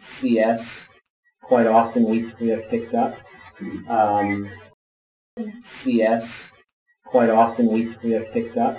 CS quite often we have picked up. CS quite often we have picked up.